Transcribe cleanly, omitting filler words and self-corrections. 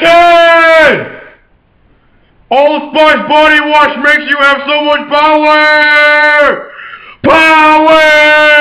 chicken! Old Spice body wash makes you have so much power! Power!